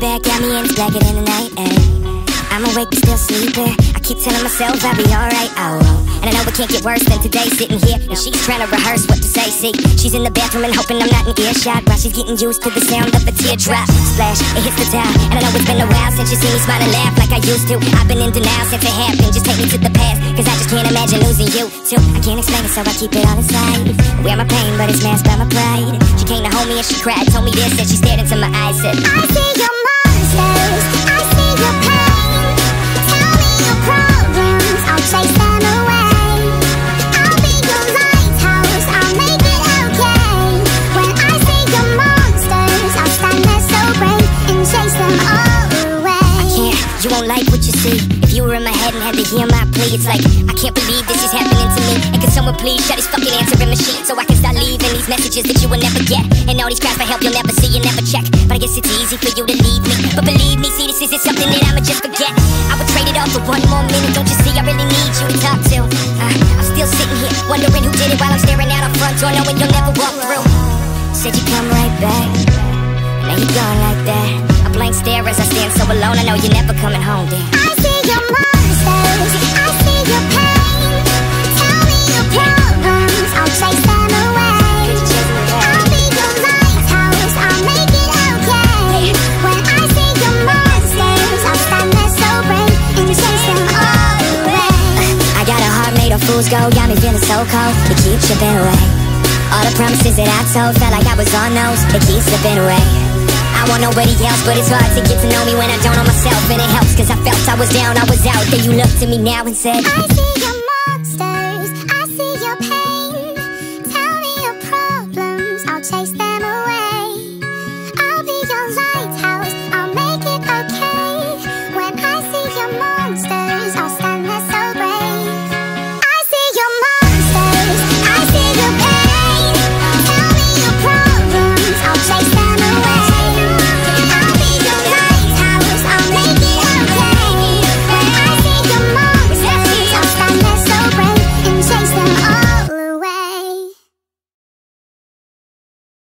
back at me and it's blacker than the night, ayy. I'm awake but still sleeping. I keep telling myself I'll be alright, oh. And I know it can't get worse than today, sitting here. And she's trying to rehearse what to say, see. She's in the bathroom and hoping I'm not in earshot while she's getting used to the sound of a teardrop. Splash, it hits the towel. And I know it's been a while since you see me smile and laugh like I used to. I've been in denial since it happened, just take me to the past, cause I just can't imagine losing you, too. I can't explain it, so I keep it all inside. Wear my pain, but it's masked by my pride. She came to hold me and she cried, told me this, and she stared into my eyes, said, I see your monsters, I see your pain. Tell me your problems, I'll chase them away. You won't like what you see. If you were in my head and had to hear my plea, it's like, I can't believe this is happening to me. And can someone please shut this fucking answering machine so I can start leaving these messages that you will never get, and all these cries for help you'll never see and never check. But I guess it's easy for you to leave me, but believe me, see, this isn't something that I'ma just forget. I would trade it all for one more minute. Don't you see, I really need you to talk to. I'm still sitting here wondering who did it while I'm staring out our front door, knowing you'll never walk through. Said you'd come right back, now you're gone like that. Blank stare as I stand so alone, I know you're never coming home, dear. I see your monsters, I see your pain. Tell me your problems, I'll chase them away. I'll be your lighthouse, I'll make it okay. When I see your monsters, I'll stand there so brave and chase them all away. I got a heart made of fool's gold, got me feeling so cold, it keeps chipping away. All the promises that I told, felt like I was on those, it keeps slipping away. I want nobody else, but it's hard to get to know me when I don't know myself. And it helps, cause I felt I was down, I was out. Then you looked at me now and said, I see your